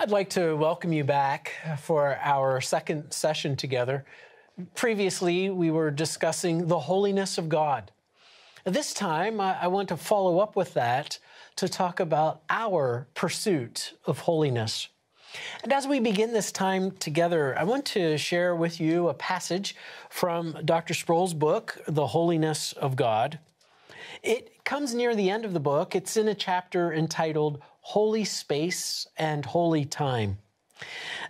I'd like to welcome you back for our second session together. Previously, we were discussing the holiness of God. This time, I want to follow up with that to talk about our pursuit of holiness. And as we begin this time together, I want to share with you a passage from Dr. Sproul's book, The Holiness of God. It comes near the end of the book. It's in a chapter entitled Holy Space and Holy Time.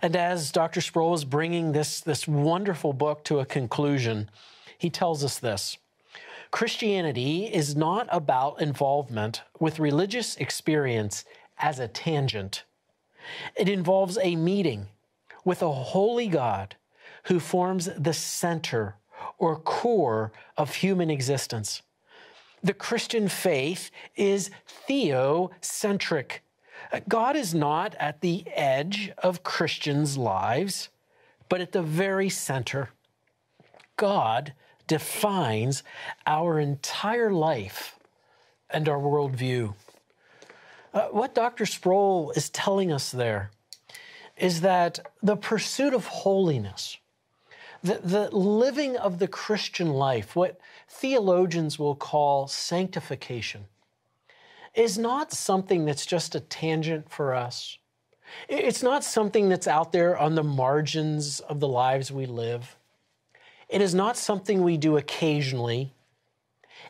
And as Dr. Sproul is bringing this wonderful book to a conclusion, he tells us this: Christianity is not about involvement with religious experience as a tangent. It involves a meeting with a holy God who forms the center or core of human existence. The Christian faith is theocentric. God is not at the edge of Christians' lives, but at the very center. God defines our entire life and our worldview. What Dr. Sproul is telling us there is that the pursuit of holiness, the living of the Christian life, what theologians will call sanctification, is not something that's just a tangent for us. It's not something that's out there on the margins of the lives we live. It is not something we do occasionally,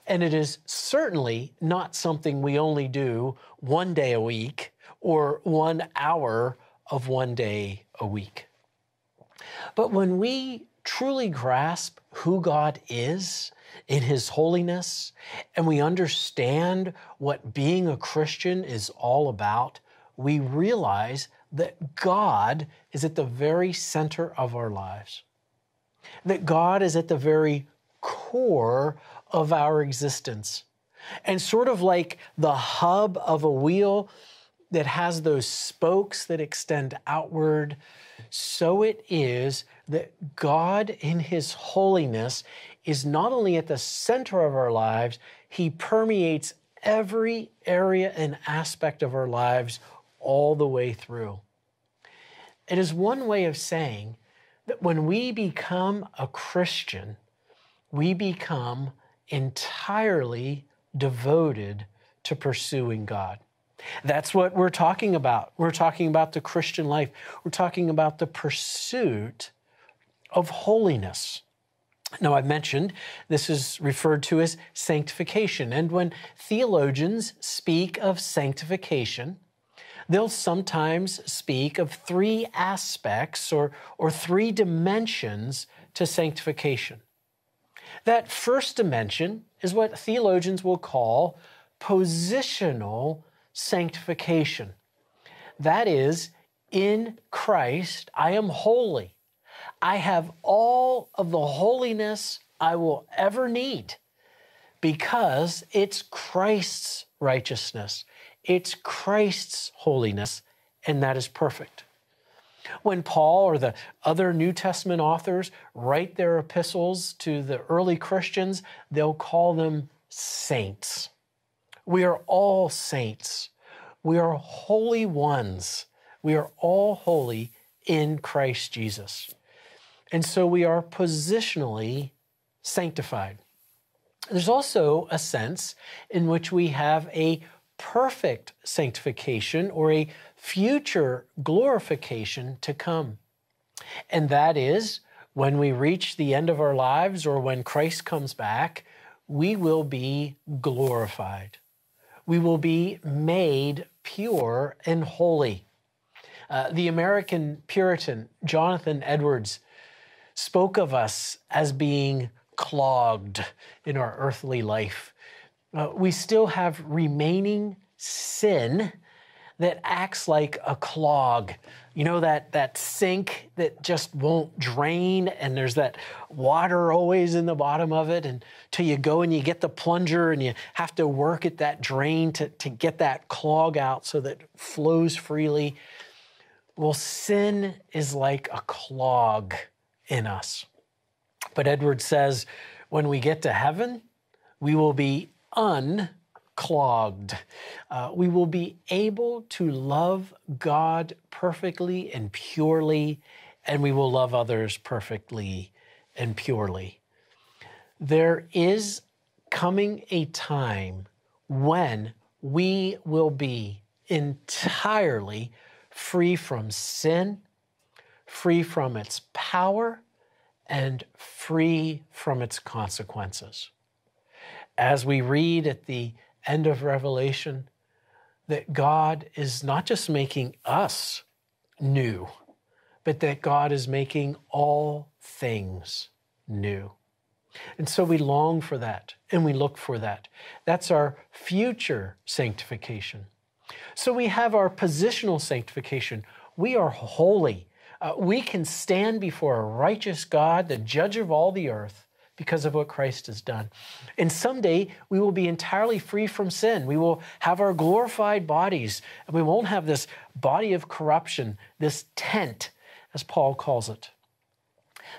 and it is certainly not something we only do one day a week or 1 hour of one day a week. But when we truly grasp who God is in His holiness, and we understand what being a Christian is all about, we realize that God is at the very center of our lives, that God is at the very core of our existence. And sort of like the hub of a wheel that has those spokes that extend outward, so it is that God in His holiness is not only at the center of our lives, He permeates every area and aspect of our lives all the way through. It is one way of saying that when we become a Christian, we become entirely devoted to pursuing God. That's what we're talking about. We're talking about the Christian life. We're talking about the pursuit of holiness. Now, I mentioned this is referred to as sanctification. And when theologians speak of sanctification, they'll sometimes speak of three aspects or three dimensions to sanctification. That first dimension is what theologians will call positional sanctification. That is, in Christ, I am holy. I have all of the holiness I will ever need because it's Christ's righteousness. It's Christ's holiness, and that is perfect. When Paul or the other New Testament authors write their epistles to the early Christians, they'll call them saints. We are all saints. We are holy ones. We are all holy in Christ Jesus. And so we are positionally sanctified. There's also a sense in which we have a perfect sanctification or a future glorification to come. And that is when we reach the end of our lives or when Christ comes back, we will be glorified. We will be made pure and holy. The American Puritan Jonathan Edwards spoke of us as being clogged in our earthly life. We still have remaining sin that acts like a clog. You know, that sink that just won't drain, and there's that water always in the bottom of it, and till you go and you get the plunger and you have to work at that drain to get that clog out so that it flows freely. Well, sin is like a clog in us. But Edward says, when we get to heaven, we will be unclogged. clogged. We will be able to love God perfectly and purely, and we will love others perfectly and purely. There is coming a time when we will be entirely free from sin, free from its power, and free from its consequences. As we read at the end of Revelation, that God is not just making us new, but that God is making all things new. And so we long for that, and we look for that. That's our future sanctification. So we have our positional sanctification. We are holy. We can stand before a righteous God, the judge of all the earth, because of what Christ has done. And someday we will be entirely free from sin. We will have our glorified bodies, and we won't have this body of corruption, this tent, as Paul calls it.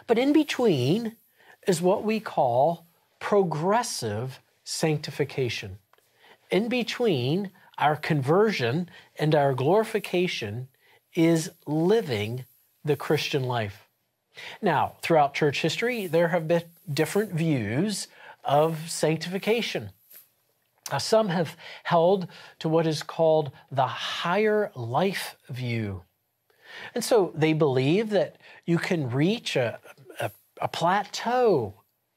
But in between is what we call progressive sanctification. In between our conversion and our glorification is living the Christian life. Now, throughout church history, there have been different views of sanctification. Some have held to what is called the higher life view. And so they believe that you can reach a plateau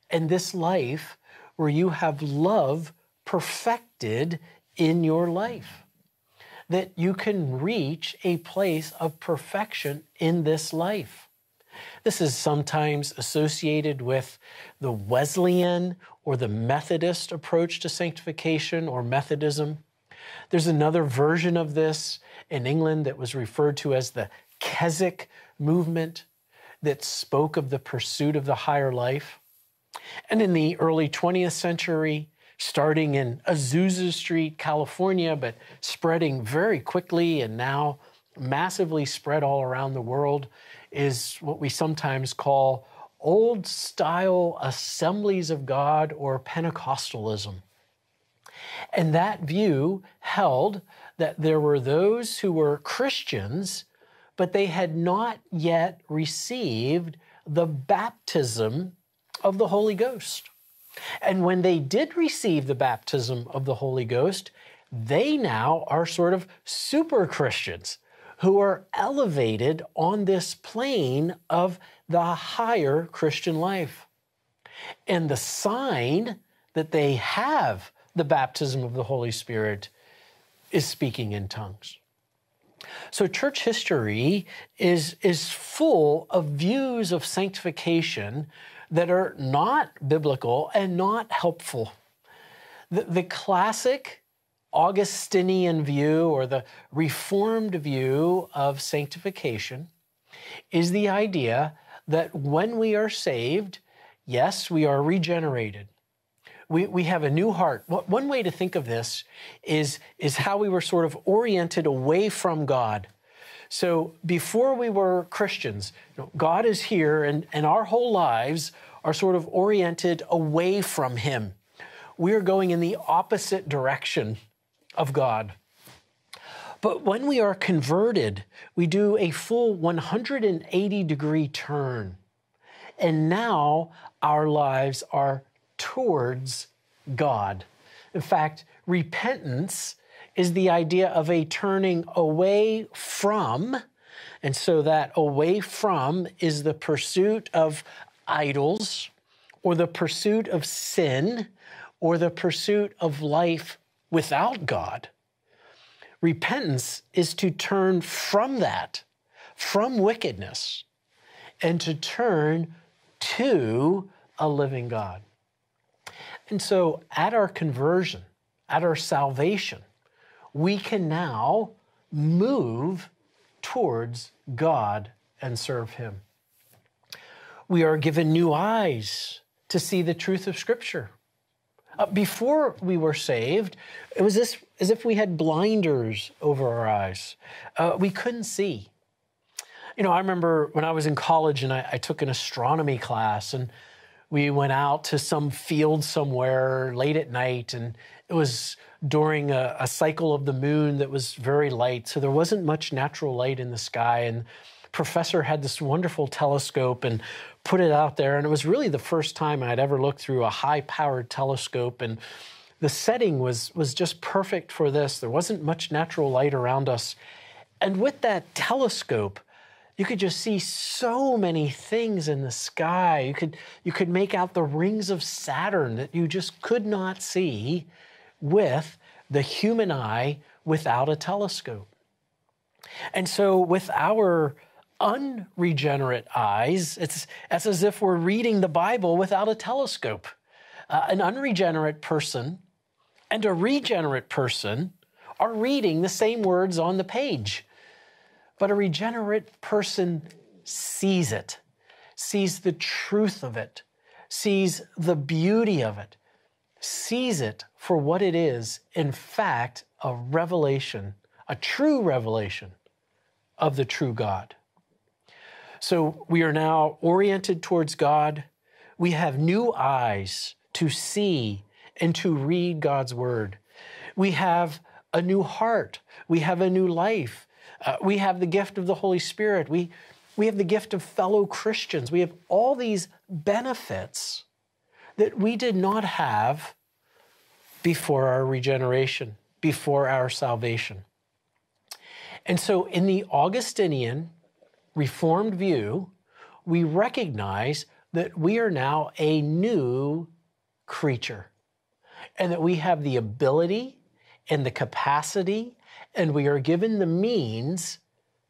in this life where you have love perfected in your life, that you can reach a place of perfection in this life. This is sometimes associated with the Wesleyan or the Methodist approach to sanctification or Methodism. There's another version of this in England that was referred to as the Keswick movement, that spoke of the pursuit of the higher life. And in the early 20th century, starting in Azusa Street, California, but spreading very quickly and now massively spread all around the world, is what we sometimes call old-style assemblies of God or Pentecostalism. And that view held that there were those who were Christians, but they had not yet received the baptism of the Holy Ghost. And when they did receive the baptism of the Holy Ghost, they now are sort of super Christians who are elevated on this plane of the higher Christian life. And the sign that they have the baptism of the Holy Spirit is speaking in tongues. So church history is full of views of sanctification that are not biblical and not helpful. The classic Augustinian view or the Reformed view of sanctification is the idea that when we are saved, yes, we are regenerated. We have a new heart. One way to think of this is how we were sort of oriented away from God. So before we were Christians, you know, God is here, and our whole lives are sort of oriented away from Him. We are going in the opposite direction of God. But when we are converted, we do a full 180-degree turn. And now our lives are towards God. In fact, repentance is the idea of a turning away from, and so that away from is the pursuit of idols or the pursuit of sin or the pursuit of life without God. Repentance is to turn from that, from wickedness, and to turn to a living God. And so at our conversion, at our salvation, we can now move towards God and serve Him. We are given new eyes to see the truth of Scripture. Before we were saved, it was as if we had blinders over our eyes. We couldn't see. You know, I remember when I was in college and I took an astronomy class, and we went out to some field somewhere late at night, and it was during a cycle of the moon that was very light, so there wasn't much natural light in the sky. And the professor had this wonderful telescope and put it out there, and it was really the first time I'd ever looked through a high-powered telescope, and the setting was just perfect for this. There wasn't much natural light around us. And with that telescope, you could just see so many things in the sky. You could make out the rings of Saturn that you just could not see with the human eye without a telescope. And so with our unregenerate eyes, it's as if we're reading the Bible without a telescope. An unregenerate person and a regenerate person are reading the same words on the page. But a regenerate person sees it, sees the truth of it, sees the beauty of it, sees it for what it is, in fact, a revelation, a true revelation of the true God. So we are now oriented towards God. We have new eyes to see and to read God's Word. We have a new heart. We have a new life. We have the gift of the Holy Spirit. We have the gift of fellow Christians. We have all these benefits that we did not have before our regeneration, before our salvation. And so in the Augustinian Reformed view, we recognize that we are now a new creature and that we have the ability and the capacity, and we are given the means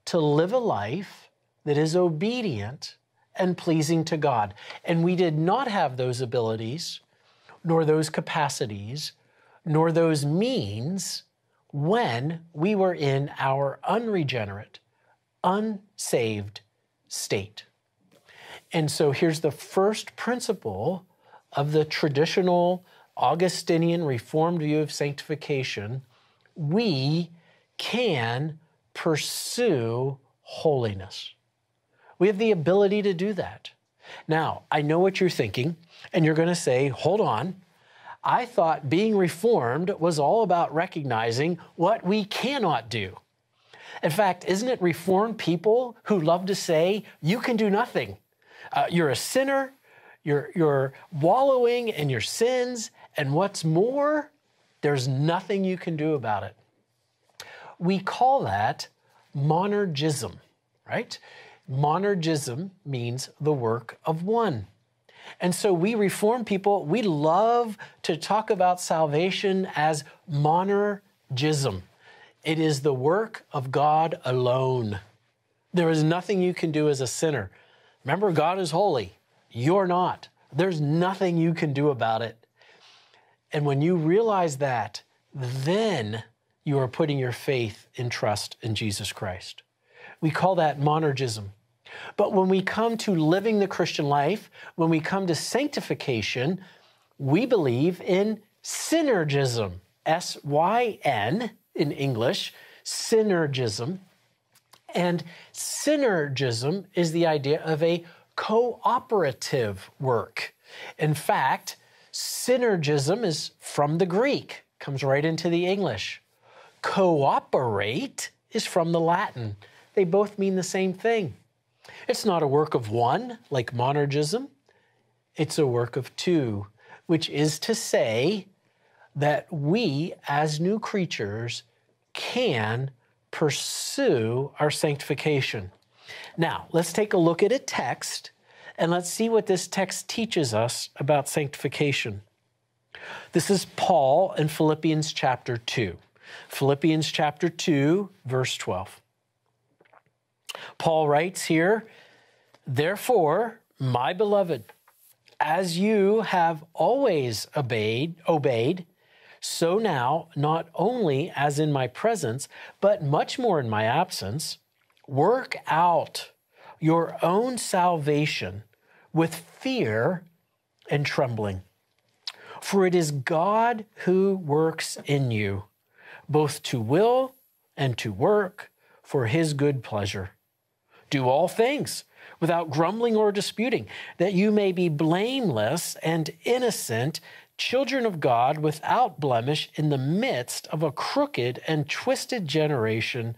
to live a life that is obedient and pleasing to God. And we did not have those abilities, nor those capacities, nor those means when we were in our unregenerate, unsaved state. And so here's the first principle of the traditional Augustinian Reformed view of sanctification. We can pursue holiness. We have the ability to do that. Now, I know what you're thinking, and you're going to say, hold on, I thought being Reformed was all about recognizing what we cannot do. In fact, isn't it Reformed people who love to say, you can do nothing? You're a sinner, you're wallowing in your sins, and what's more, there's nothing you can do about it. We call that monergism, right? Monergism means the work of one. And so we Reformed people, we love to talk about salvation as monergism. It is the work of God alone. There is nothing you can do as a sinner. Remember, God is holy. You're not. There's nothing you can do about it. And when you realize that, then you are putting your faith and trust in Jesus Christ. We call that monergism. But when we come to living the Christian life, when we come to sanctification, we believe in synergism. S-Y-N in English, synergism. And synergism is the idea of a cooperative work. In fact, synergism is from the Greek, comes right into the English. Cooperate is from the Latin. They both mean the same thing. It's not a work of one, like monergism. It's a work of two, which is to say that we, as new creatures, can pursue our sanctification. Now, let's take a look at a text, and let's see what this text teaches us about sanctification. This is Paul in Philippians chapter 2. Philippians chapter 2, verse 12. Paul writes here, "Therefore, my beloved, as you have always obeyed, so now, not only as in my presence, but much more in my absence, work out your own salvation with fear and trembling. For it is God who works in you, both to will and to work for his good pleasure. do all things without grumbling or disputing, that you may be blameless and innocent, children of God without blemish in the midst of a crooked and twisted generation,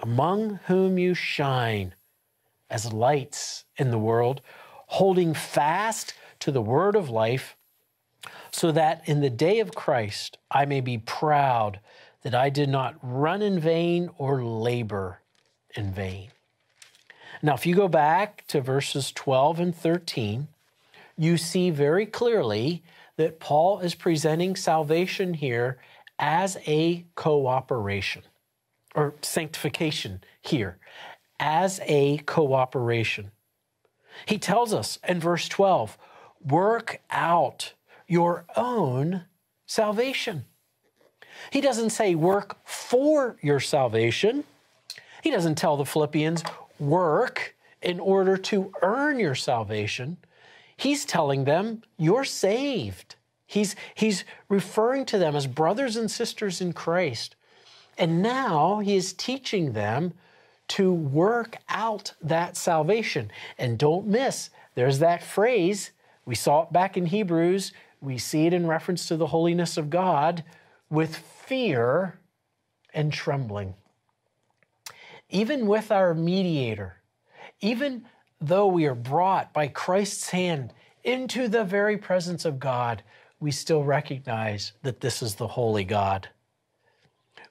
among whom you shine as lights in the world, holding fast to the word of life, so that in the day of Christ I may be proud that I did not run in vain or labor in vain. Now, if you go back to verses 12 and 13, you see very clearly that Paul is presenting salvation here as a cooperation, or sanctification here, as a cooperation. He tells us in verse 12, work out your own salvation. He doesn't say work for your salvation. He doesn't tell the Philippians, work in order to earn your salvation. He's telling them, you're saved. He's referring to them as brothers and sisters in Christ. And now he is teaching them to work out that salvation. And don't miss, there's that phrase. We saw it back in Hebrews. We see it in reference to the holiness of God, with fear and trembling. Even with our mediator, even though we are brought by Christ's hand into the very presence of God, we still recognize that this is the holy God.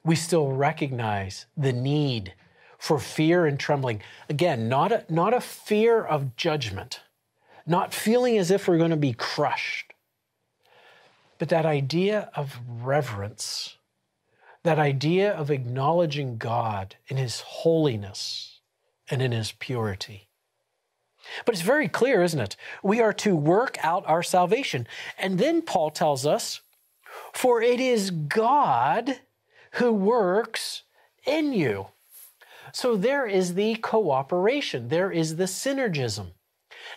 We still recognize the need for fear and trembling. Again, not a fear of judgment, not feeling as if we're going to be crushed, but that idea of reverence, that idea of acknowledging God in His holiness and in His purity. But it's very clear, isn't it? We are to work out our salvation. And then Paul tells us, for it is God who works in you. So there is the cooperation. There is the synergism.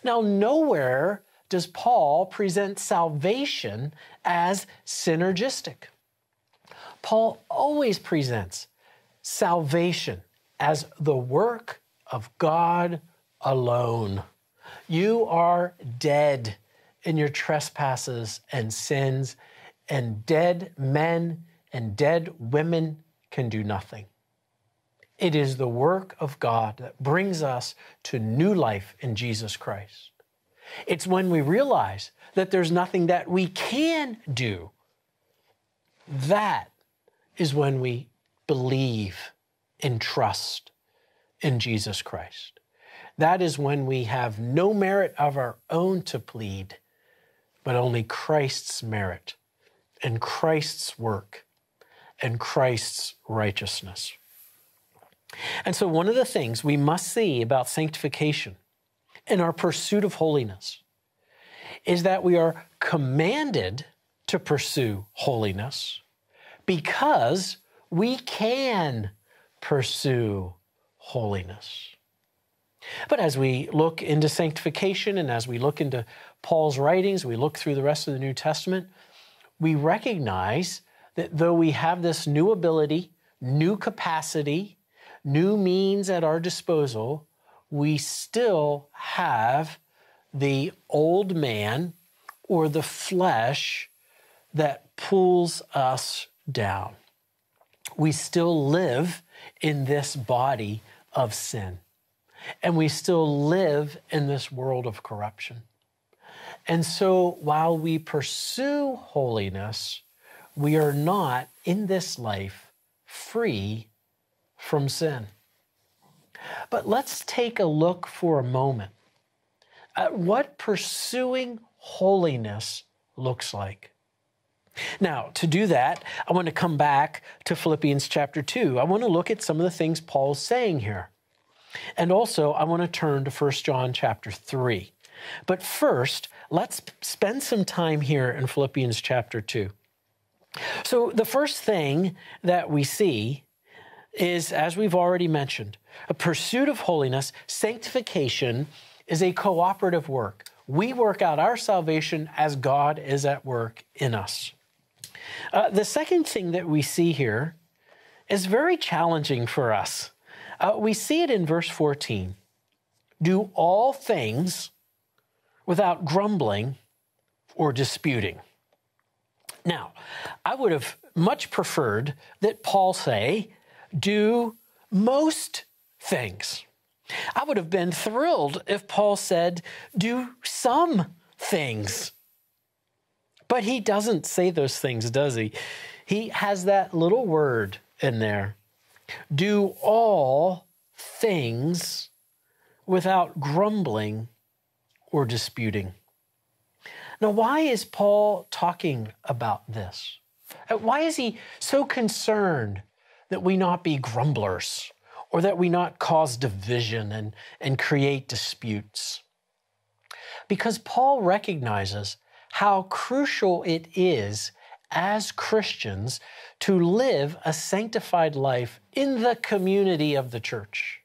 Now, nowhere does Paul present salvation as synergistic. Paul always presents salvation as the work of God alone. You are dead in your trespasses and sins, and dead men and dead women can do nothing. It is the work of God that brings us to new life in Jesus Christ. It's when we realize that there's nothing that we can do. That is when we believe and trust in Jesus Christ. That is when we have no merit of our own to plead, but only Christ's merit and Christ's work and Christ's righteousness. And so one of the things we must see about sanctification in our pursuit of holiness is that we are commanded to pursue holiness because we can pursue holiness. But as we look into sanctification and as we look into Paul's writings, we look through the rest of the New Testament, we recognize that though we have this new ability, new capacity, new means at our disposal, we still have the old man or the flesh that pulls us down. We still live in this body of sin, and we still live in this world of corruption. And so while we pursue holiness, we are not in this life free from sin. But let's take a look for a moment at what pursuing holiness looks like. Now, to do that, I want to come back to Philippians chapter 2. I want to look at some of the things Paul's saying here. And also, I want to turn to 1 John chapter 3. But first, let's spend some time here in Philippians chapter 2. So the first thing that we see is, as we've already mentioned, a pursuit of holiness. Sanctification is a cooperative work. We work out our salvation as God is at work in us. The second thing that we see here is very challenging for us. We see it in verse 14. do all things without grumbling or disputing. Now, I would have much preferred that Paul say, do most things. I would have been thrilled if Paul said, do some things. But he doesn't say those things, does he? He has that little word in there. Do all things without grumbling or disputing. Now, why is Paul talking about this? Why is he so concerned that we not be grumblers or that we not cause division and create disputes? Because Paul recognizes how crucial it is as Christians to live a sanctified life in the community of the church.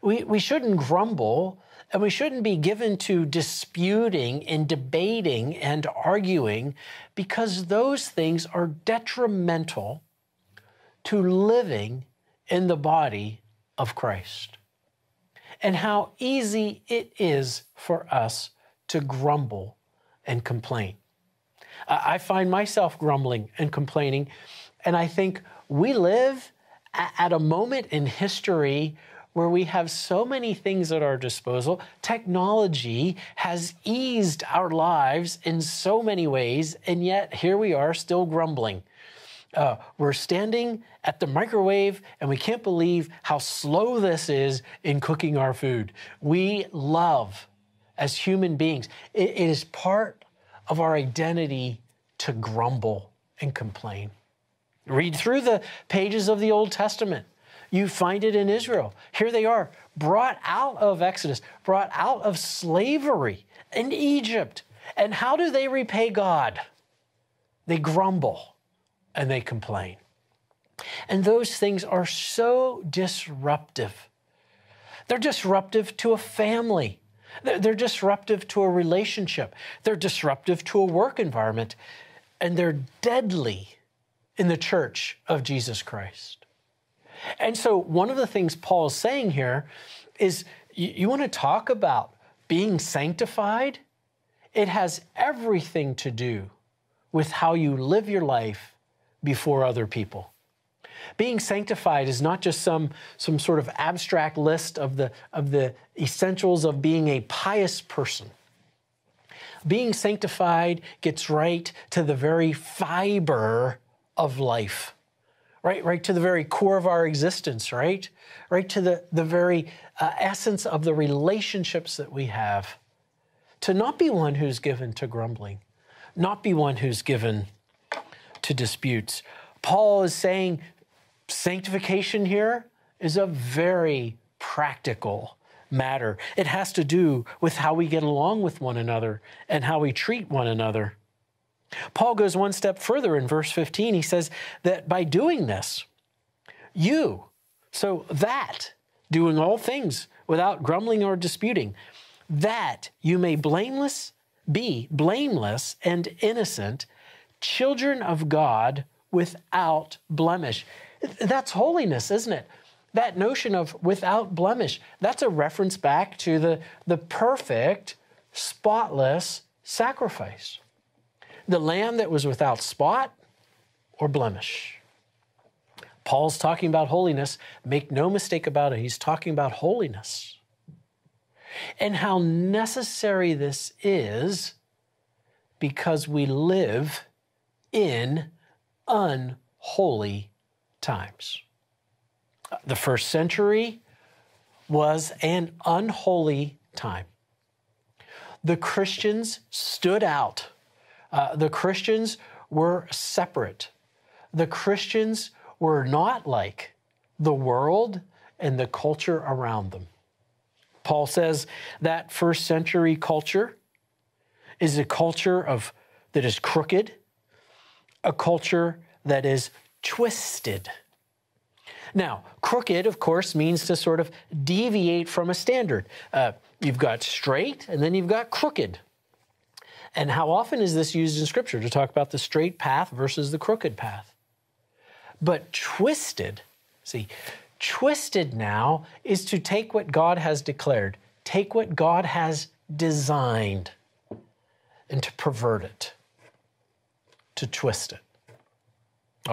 We shouldn't grumble, and we shouldn't be given to disputing and debating and arguing, because those things are detrimental to living in the body of Christ. And how easy it is for us to grumble and complain. I find myself grumbling and complaining, and I think we live at a moment in history where we have so many things at our disposal. Technology has eased our lives in so many ways, and yet here we are still grumbling. We're standing at the microwave, and we can't believe how slow this is in cooking our food. We love, as human beings, it is part of our identity to grumble and complain. Read through the pages of the Old Testament. You find it in Israel. Here they are, brought out of Exodus, brought out of slavery in Egypt. And how do they repay God? They grumble and they complain. And those things are so disruptive. They're disruptive to a family. They're disruptive to a relationship. They're disruptive to a work environment. And they're deadly in the church of Jesus Christ. And so one of the things Paul is saying here is, you want to talk about being sanctified? It has everything to do with how you live your life before other people. Being sanctified is not just some sort of abstract list of the essentials of being a pious person. Being sanctified gets right to the very fiber of life. Right to the very core of our existence, right to the very essence of the relationships that we have. To not be one who's given to grumbling, not be one who's given to disputes. Paul is saying sanctification here is a very practical matter. It has to do with how we get along with one another and how we treat one another. Paul goes one step further in verse 15. He says that by doing this, doing all things without grumbling or disputing, that you may be blameless and innocent, children of God without blemish. That's holiness, isn't it? That notion of without blemish, that's a reference back to the perfect, spotless sacrifice. The lamb that was without spot or blemish. Paul's talking about holiness. Make no mistake about it. He's talking about holiness and how necessary this is because we live in unholy times. The first century was an unholy time. The Christians stood out. The Christians were separate. The Christians were not like the world and the culture around them. Paul says that first century culture is a culture that is crooked, a culture that is twisted. Now, crooked, of course, means to sort of deviate from a standard. You've got straight and then you've got crooked. And how often is this used in Scripture to talk about the straight path versus the crooked path? But twisted, see, Twisted now is to take what God has declared, take what God has designed, and to pervert it, to twist it.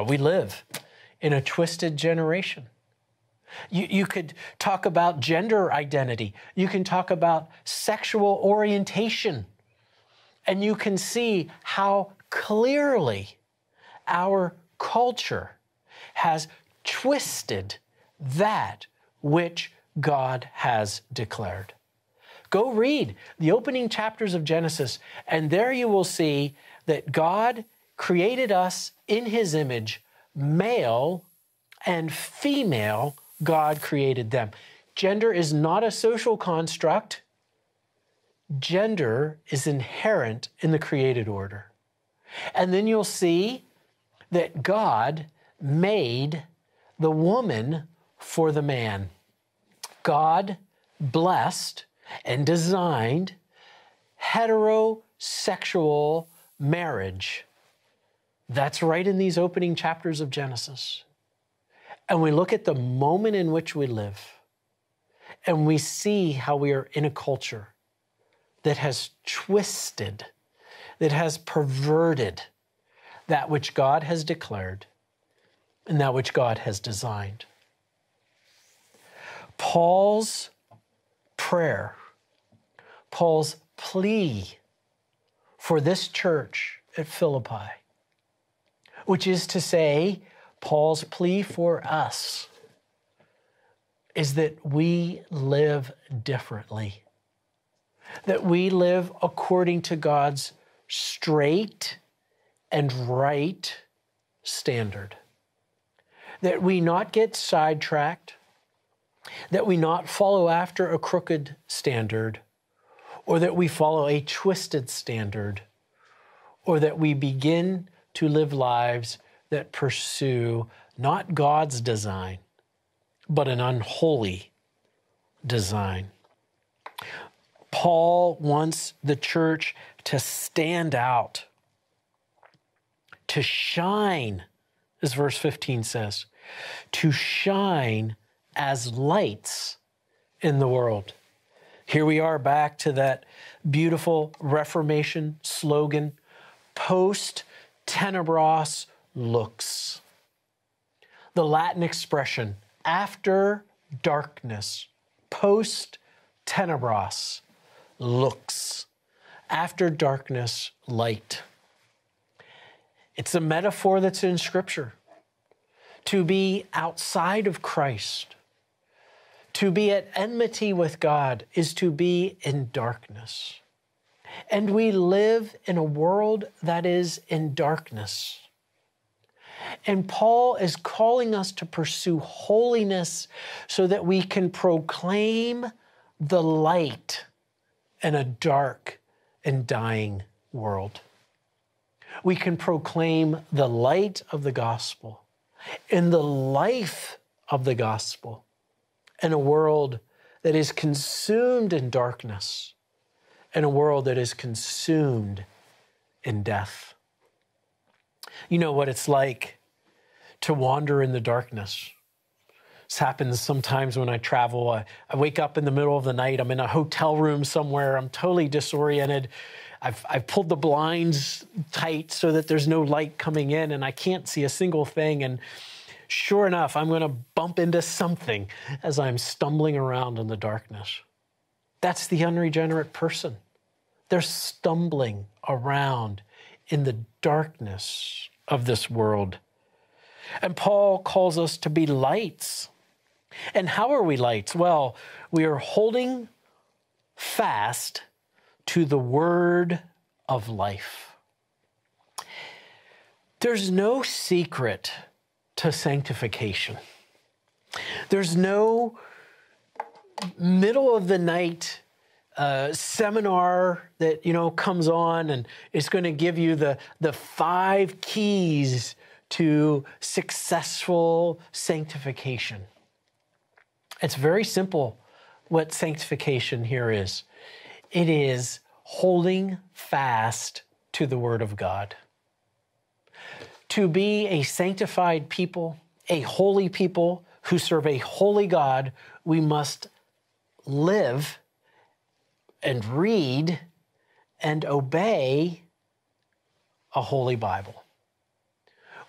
We live in a twisted generation. You could talk about gender identity. You can talk about sexual orientation. And you can see how clearly our culture has twisted that which God has declared. Go read the opening chapters of Genesis, and there you will see that God created us in His image, male and female. God created them. Gender is not a social construct. Gender is inherent in the created order. And then you'll see that God made the woman for the man. God blessed and designed heterosexual marriage. That's right in these opening chapters of Genesis. And we look at the moment in which we live, and we see how we are in a culture that has twisted, that has perverted that which God has declared and that which God has designed. Paul's prayer, Paul's plea for this church at Philippi, which is to say, Paul's plea for us is that we live differently, that we live according to God's straight and right standard, that we not get sidetracked, that we not follow after a crooked standard, or that we follow a twisted standard, or that we begin to live lives that pursue not God's design, but an unholy design. Paul wants the church to stand out, to shine, as verse 15 says, to shine as lights in the world. Here we are back to that beautiful Reformation slogan, post tenebras lux. The Latin expression, after darkness, post tenebras, lux. After darkness, light. It's a metaphor that's in Scripture. To be outside of Christ, to be at enmity with God, is to be in darkness. And we live in a world that is in darkness. And Paul is calling us to pursue holiness so that we can proclaim the light in a dark and dying world. We can proclaim the light of the gospel and the life of the gospel in a world that is consumed in darkness, in a world that is consumed in death. You know what it's like to wander in the darkness. This happens sometimes when I travel. I wake up in the middle of the night. I'm in a hotel room somewhere. I'm totally disoriented. I've pulled the blinds tight so that there's no light coming in, and I can't see a single thing. And sure enough, I'm going to bump into something as I'm stumbling around in the darkness. That's the unregenerate person. They're stumbling around in the darkness of this world. And Paul calls us to be lights. And how are we lights? Well, we are holding fast to the word of life. There's no secret to sanctification. There's no middle of the night seminar that, you know, comes on and it's going to give you the 5 keys to successful sanctification. It's very simple what sanctification here is. It is holding fast to the Word of God. To be a sanctified people, a holy people, who serve a holy God, we must live and read and obey a holy Bible.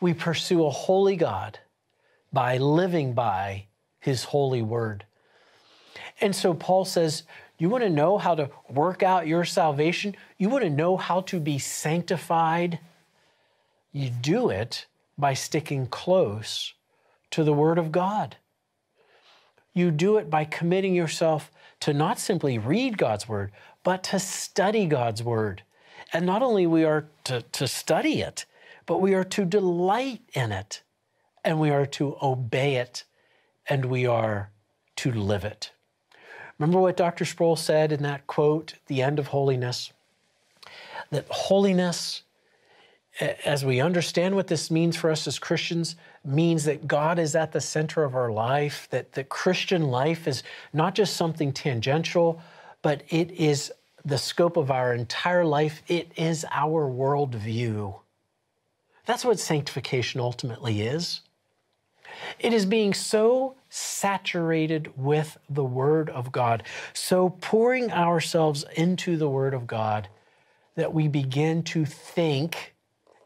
We pursue a holy God by living by His holy word. And so Paul says, you want to know how to work out your salvation? You want to know how to be sanctified? You do it by sticking close to the Word of God. You do it by committing yourself to not simply read God's Word, but to study God's Word. And not only we are to study it, but we are to delight in it, and we are to obey it, and we are to live it. Remember what Dr. Sproul said in that quote, "The End of Holiness," that holiness, as we understand what this means for us as Christians, means that God is at the center of our life, that the Christian life is not just something tangential, but it is the scope of our entire life. It is our worldview. That's what sanctification ultimately is. It is being so saturated with the Word of God, so pouring ourselves into the Word of God that we begin to think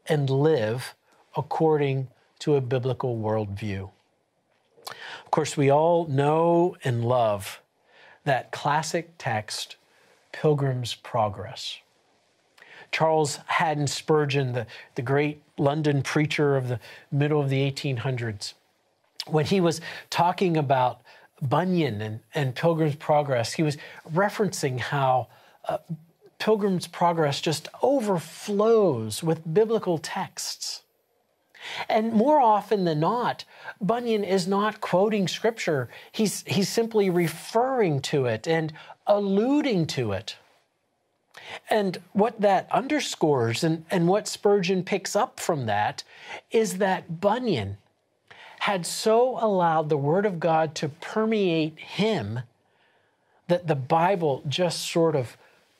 and live according to a biblical worldview. Of course, we all know and love that classic text, Pilgrim's Progress. Charles Haddon Spurgeon, the great London preacher of the middle of the 1800s, when he was talking about Bunyan and Pilgrim's Progress, he was referencing how Pilgrim's Progress just overflows with biblical texts. And more often than not, Bunyan is not quoting Scripture. He's simply referring to it and alluding to it. And what that underscores and what Spurgeon picks up from that is that Bunyan had so allowed the Word of God to permeate him that the Bible just sort of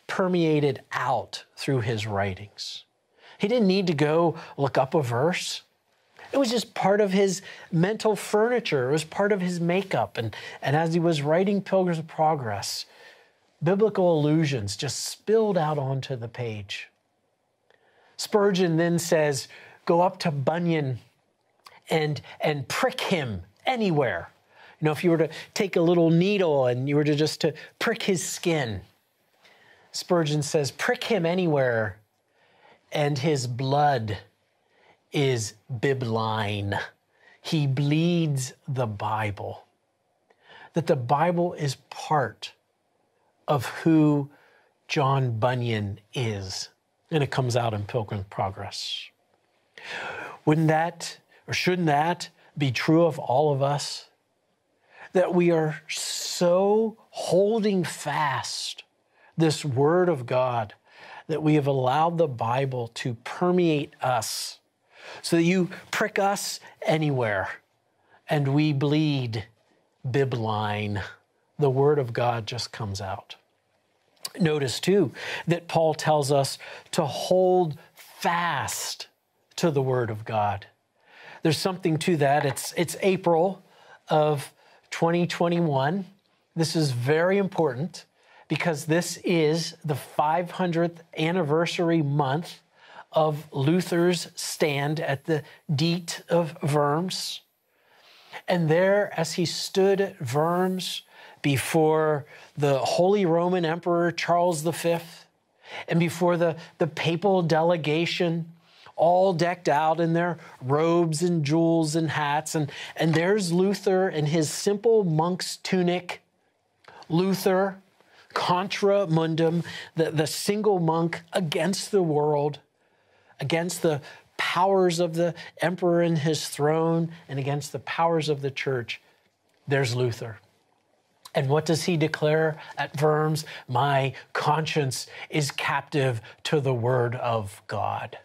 permeated out through his writings. He didn't need to go look up a verse. It was just part of his mental furniture. It was part of his makeup. And as he was writing Pilgrim's Progress, biblical allusions just spilled out onto the page. Spurgeon then says, go up to Bunyan and prick him anywhere. You know, if you were to take a little needle and you were to just to prick his skin, Spurgeon says, prick him anywhere, and his blood is bibline. He bleeds the Bible. That the Bible is part of who John Bunyan is, and it comes out in Pilgrim's Progress. Wouldn't that, or shouldn't that, be true of all of us? That we are so holding fast this Word of God, that we have allowed the Bible to permeate us, so that you prick us anywhere, and we bleed bibline. The Word of God just comes out. Notice, too, that Paul tells us to hold fast to the Word of God. There's something to that. It's April of 2021. This is very important, because this is the 500th anniversary month of Luther's stand at the Diet of Worms. And there, as he stood at Worms before the Holy Roman Emperor Charles V and before the papal delegation, all decked out in their robes and jewels and hats, and there's Luther in his simple monk's tunic. Luther, contra mundum, the single monk against the world, against the powers of the emperor and his throne, and against the powers of the church. There's Luther. And what does he declare at Worms? My conscience is captive to the Word of God.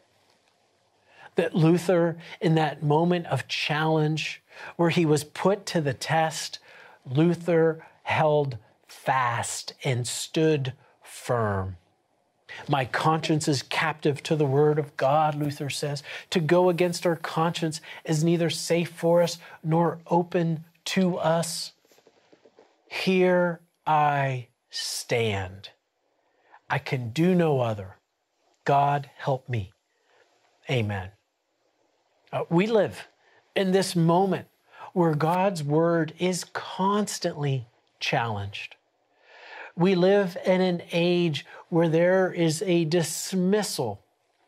That Luther, in that moment of challenge where he was put to the test, Luther held fast and stood firm. My conscience is captive to the Word of God, Luther says. To go against our conscience is neither safe for us nor open to us, "Here I stand. I can do no other. God help me. Amen." We live in this moment where God's word is constantly challenged. We live in an age where there is a dismissal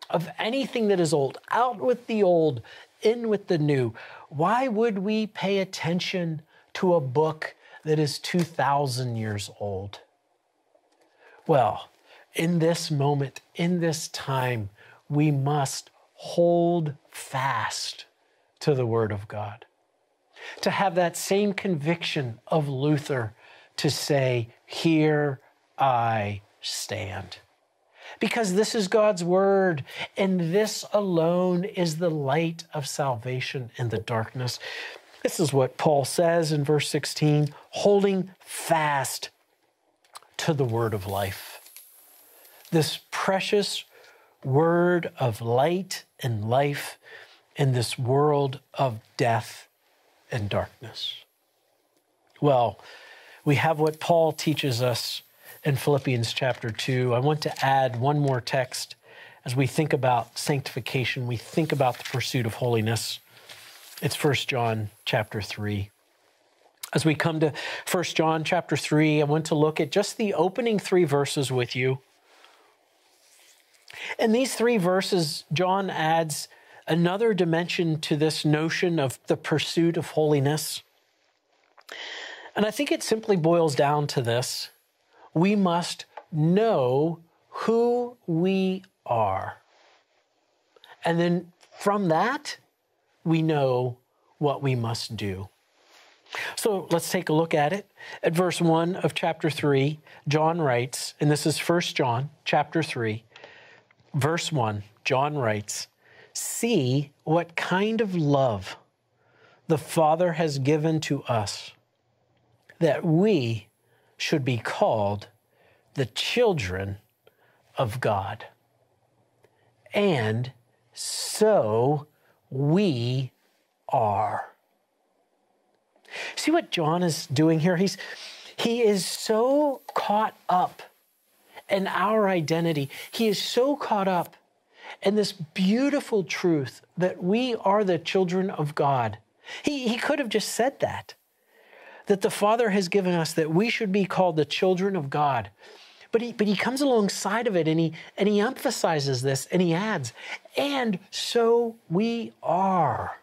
of anything that is old. Out with the old, in with the new. Why would we pay attention to a book that is 2,000 years old? Well, in this moment, in this time, we must hold fast to the Word of God. To have that same conviction of Luther to say, "Here I stand." Because this is God's Word, and this alone is the light of salvation in the darkness. This is what Paul says in verse 16, holding fast to the word of life. This precious word of light and life in this world of death and darkness. Well, we have what Paul teaches us in Philippians chapter 2. I want to add one more text as we think about sanctification, we think about the pursuit of holiness. It's 1 John chapter 3. As we come to 1 John chapter 3, I want to look at just the opening three verses with you. In these three verses, John adds another dimension to this notion of the pursuit of holiness. And I think it simply boils down to this. We must know who we are. And then from that, we know what we must do. So let's take a look at it. At verse 1 of chapter 3, John writes, and this is 1 John chapter 3, verse 1, John writes, "See what kind of love the Father has given to us, that we should be called the children of God. And so we are." See what John is doing here? He is so caught up in our identity. He is so caught up in this beautiful truth that we are the children of God. He could have just said that the Father has given us, that we should be called the children of God. But he comes alongside of it and he emphasizes this and he adds, "And so we are."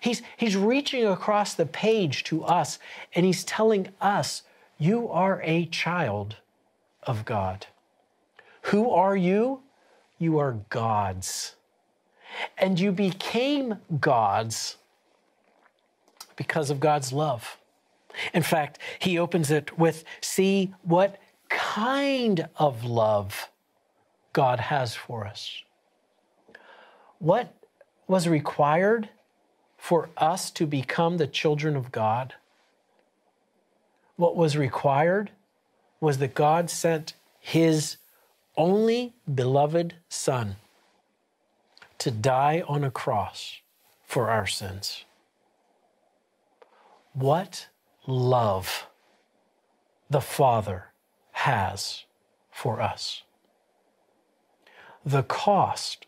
He's reaching across the page to us and he's telling us, you are a child of God. Who are you? You are God's. And you became God's because of God's love. In fact, he opens it with, "See what kind of love God has for us." What was required for us to become the children of God? What was required was that God sent his only beloved Son to die on a cross for our sins. What love the Father has for us. The cost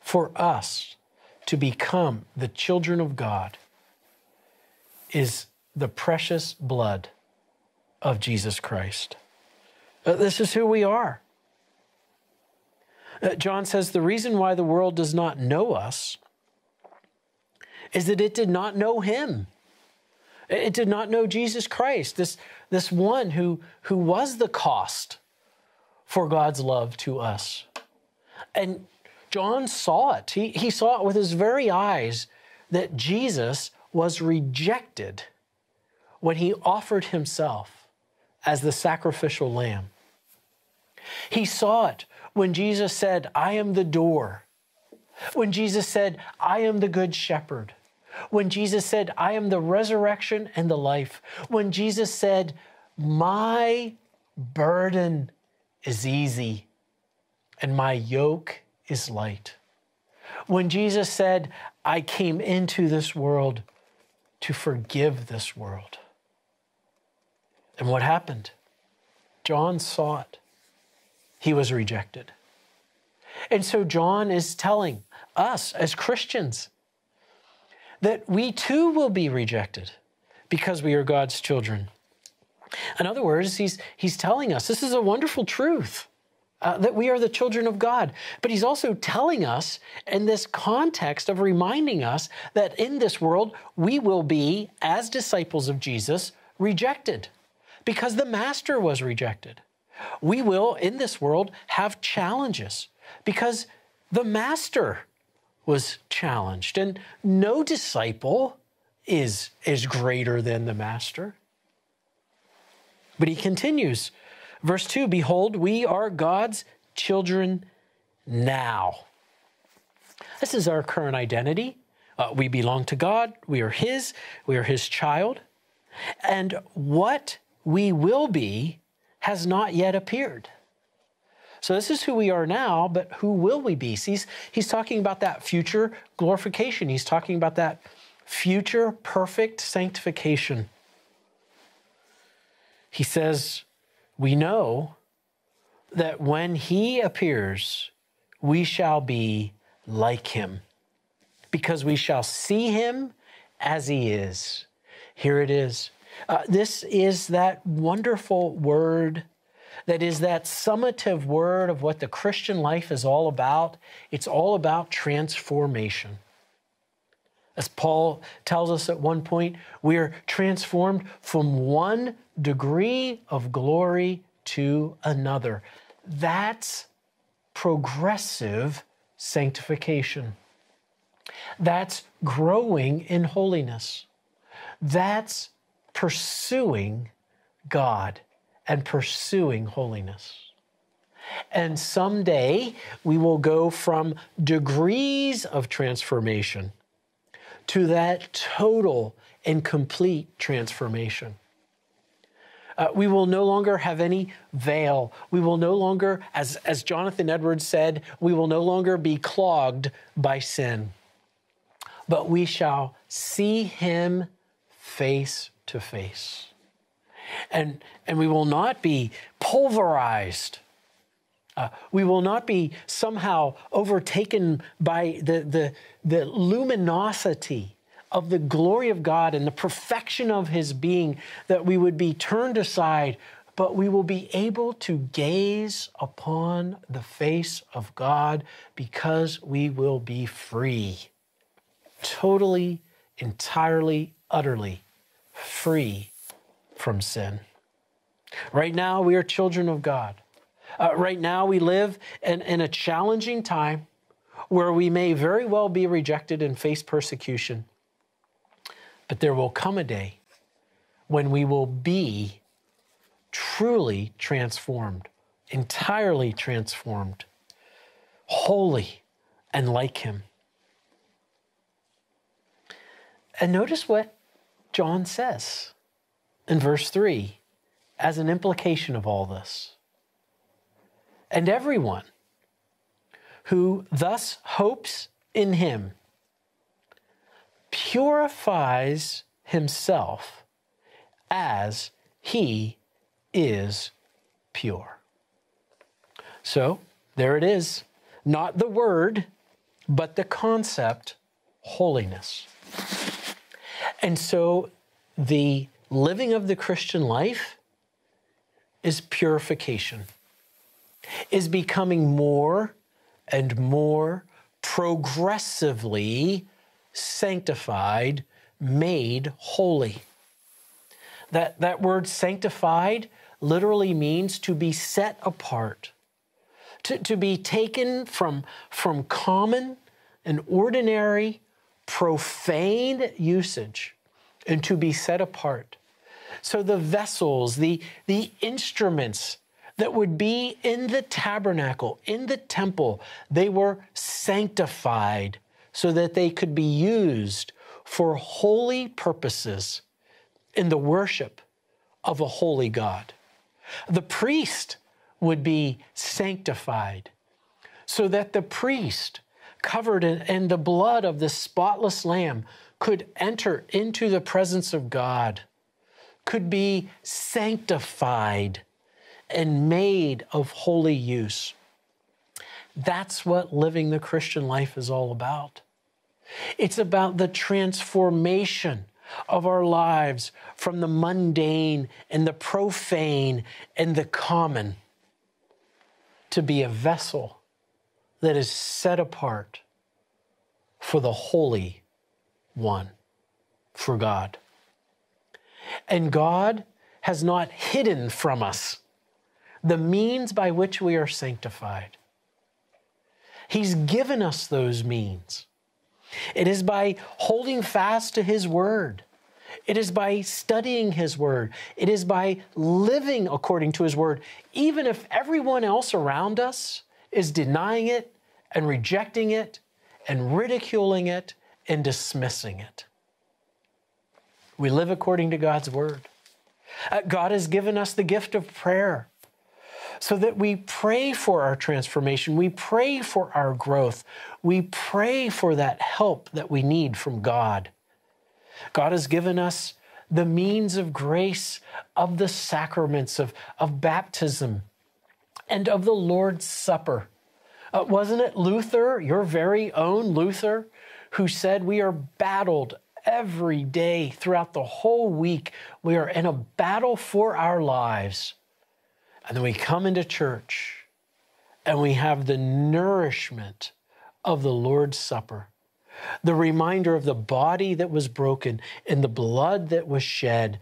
for us to become the children of God is the precious blood of Jesus Christ. This is who we are. John says the reason why the world does not know us is that it did not know him. It did not know Jesus Christ, this one who was the cost for God's love to us. And John saw it. He saw it with his very eyes that Jesus was rejected when he offered himself as the sacrificial lamb. He saw it when Jesus said, "I am the door." When Jesus said, "I am the good shepherd." When Jesus said, "I am the resurrection and the life." When Jesus said, "My burden is easy and my yoke is light." When Jesus said, "I came into this world to forgive this world. And what happened? John saw it. He was rejected. And so John is telling us as Christians that we too will be rejected because we are God's children. In other words, he's telling us, this is a wonderful truth, that we are the children of God. But he's also telling us in this context of reminding us that in this world, we will be, as disciples of Jesus, rejected because the Master was rejected. We will, in this world, have challenges because the Master was challenged. And no disciple is greater than the Master. But he continues, verse 2, behold, we are God's children now. This is our current identity. We belong to God. We are His child. And what we will be has not yet appeared. So this is who we are now, but who will we be? See, he's talking about that future glorification. He's talking about that future perfect sanctification. He says, we know that when He appears, we shall be like Him because we shall see Him as He is. Here it is. This is that wonderful word that is that summative word of what the Christian life is all about. It's all about transformation. As Paul tells us at one point, we are transformed from one degree of glory to another. That's progressive sanctification. That's growing in holiness. That's pursuing God and pursuing holiness. And someday we will go from degrees of transformation to that total and complete transformation. We will no longer have any veil. We will no longer, as Jonathan Edwards said, we will no longer be clogged by sin, but we shall see Him face to face. And we will not be pulverized. We will not be somehow overtaken by the luminosity of the glory of God and the perfection of His being, that we would be turned aside, but we will be able to gaze upon the face of God because we will be free, totally, entirely, utterly free from sin. Right now, we are children of God. Right now, we live in a challenging time where we may very well be rejected and face persecution. But there will come a day when we will be truly transformed, entirely transformed, holy and like Him. And notice what John says in verse 3 as an implication of all this. And everyone who thus hopes in Him purifies himself as He is pure. So there it is, not the word, but the concept, holiness. And so the living of the Christian life is purification, is becoming more and more progressively sanctified, made holy. That word sanctified literally means to be set apart, to be taken from common and ordinary profane usage and to be set apart. So the vessels, the instruments that would be in the tabernacle, in the temple, they were sanctified so that they could be used for holy purposes in the worship of a holy God. The priest would be sanctified so that the priest, covered in the blood of the spotless Lamb, could enter into the presence of God, could be sanctified and made of holy use. That's what living the Christian life is all about. It's about the transformation of our lives from the mundane and the profane and the common to be a vessel that is set apart for the Holy One, for God. And God has not hidden from us the means by which we are sanctified. He's given us those means. It is by holding fast to His Word. It is by studying His Word. It is by living according to His Word, even if everyone else around us is denying it and rejecting it and ridiculing it and dismissing it. We live according to God's Word. God has given us the gift of prayer so that we pray for our transformation. We pray for our growth. We pray for that help that we need from God. God has given us the means of grace of the sacraments of baptism and of the Lord's Supper. Wasn't it Luther, your very own Luther, who said we are battled every day throughout the whole week? We are in a battle for our lives. And then we come into church and we have the nourishment of the Lord's Supper, the reminder of the body that was broken and the blood that was shed,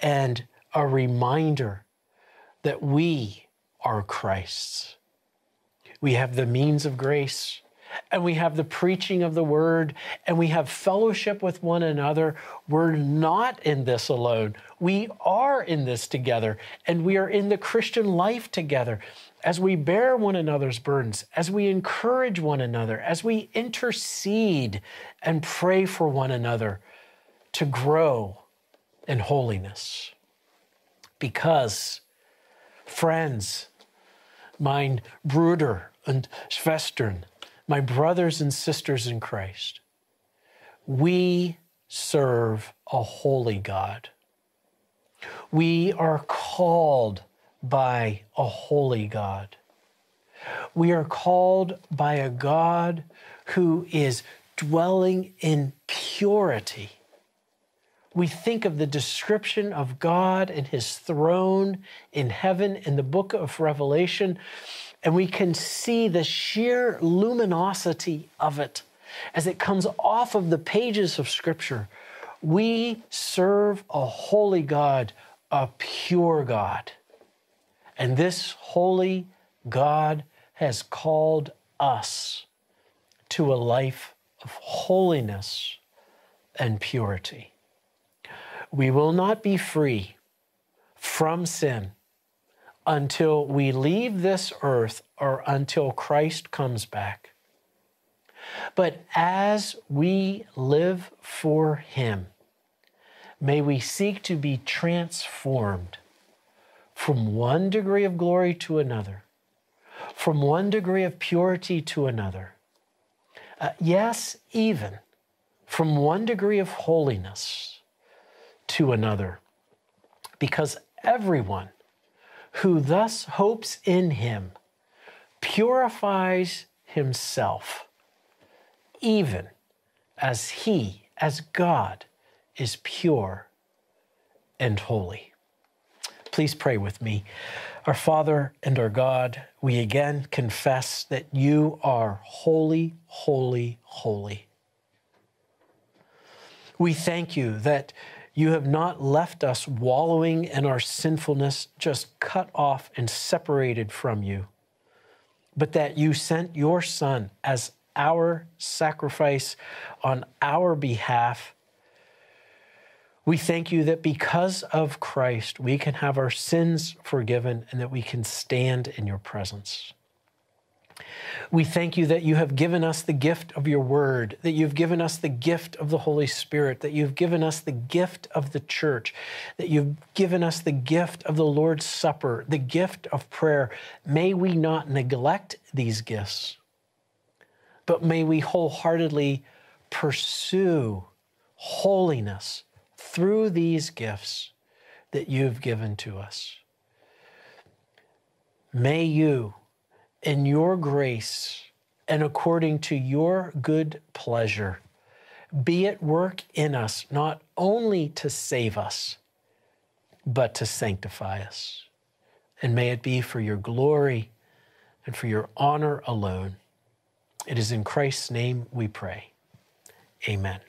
and a reminder that we are Christ's. We have the means of grace, and we have the preaching of the Word, and we have fellowship with one another. We're not in this alone. We are in this together, and we are in the Christian life together as we bear one another's burdens, as we encourage one another, as we intercede and pray for one another to grow in holiness. Because, friends, mein Brüder und Schwestern, my brothers and sisters in Christ, we serve a holy God. We are called by a holy God. We are called by a God who is dwelling in purity. We think of the description of God and His throne in heaven in the book of Revelation, and we can see the sheer luminosity of it as it comes off of the pages of Scripture. We serve a holy God, a pure God. And this holy God has called us to a life of holiness and purity. We will not be free from sin until we leave this earth or until Christ comes back. But as we live for Him, may we seek to be transformed from one degree of glory to another, from one degree of purity to another. Yes, even from one degree of holiness to another, because everyone who thus hopes in Him purifies himself, even as He, as God, is pure and holy. Please pray with me. Our Father and our God, we again confess that You are holy, holy, holy. We thank You that You have not left us wallowing in our sinfulness, just cut off and separated from You, but that You sent Your Son as our sacrifice on our behalf. We thank You that because of Christ, we can have our sins forgiven and that we can stand in Your presence. We thank You that You have given us the gift of Your Word, that You've given us the gift of the Holy Spirit, that You've given us the gift of the church, that You've given us the gift of the Lord's Supper, the gift of prayer. May we not neglect these gifts, but may we wholeheartedly pursue holiness through these gifts that you've given to us. May you, in your grace and according to your good pleasure, be at work in us, not only to save us, but to sanctify us. And may it be for your glory and for your honor alone. It is in Christ's name we pray. Amen.